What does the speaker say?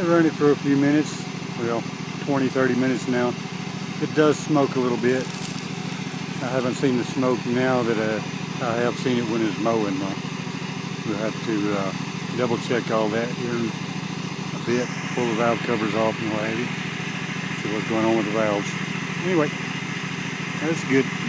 Been running for a few minutes, well, 20-30 minutes now. It does smoke a little bit. I haven't seen the smoke now that I have seen it when it's mowing. We'll have to double check all that here in a bit, pull the valve covers off and what have you, see what's going on with the valves. Anyway, that's good.